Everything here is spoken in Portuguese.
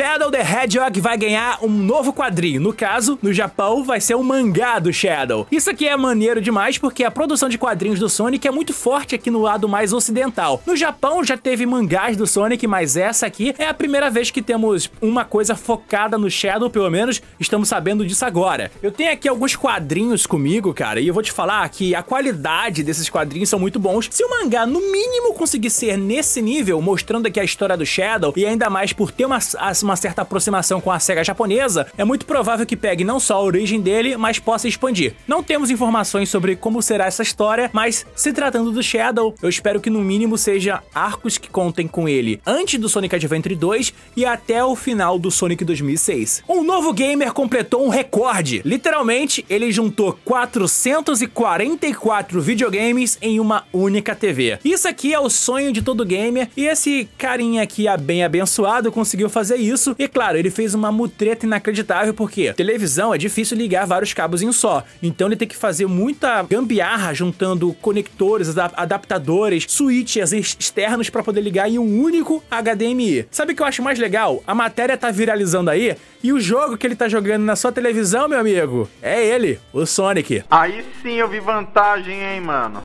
Shadow the Hedgehog vai ganhar um novo quadrinho. No caso, no Japão, vai ser um mangá do Shadow. Isso aqui é maneiro demais porque a produção de quadrinhos do Sonic é muito forte aqui no lado mais ocidental. No Japão já teve mangás do Sonic, mas essa aqui é a primeira vez que temos uma coisa focada no Shadow, pelo menos estamos sabendo disso agora. Eu tenho aqui alguns quadrinhos comigo, cara, e eu vou te falar que a qualidade desses quadrinhos são muito bons. Se o mangá, no mínimo, conseguir ser nesse nível, mostrando aqui a história do Shadow, e ainda mais por ter uma certa aproximação com a Sega japonesa, é muito provável que pegue não só a origem dele, mas possa expandir. Não temos informações sobre como será essa história, mas se tratando do Shadow, eu espero que no mínimo seja arcos que contem com ele antes do Sonic Adventure 2 e até o final do Sonic 2006. Um novo gamer completou um recorde. Literalmente, ele juntou 444 videogames em uma única TV. Isso aqui é o sonho de todo gamer, e esse carinha aqui, bem abençoado, conseguiu fazer isso. E claro, ele fez uma mutreta inacreditável, porque televisão é difícil ligar vários cabos em um só, então ele tem que fazer muita gambiarra juntando conectores, adaptadores, switches externos para poder ligar em um único HDMI. Sabe o que eu acho mais legal? A matéria tá viralizando aí, e o jogo que ele tá jogando na sua televisão, meu amigo, é ele, o Sonic. Aí sim eu vi vantagem, hein, mano.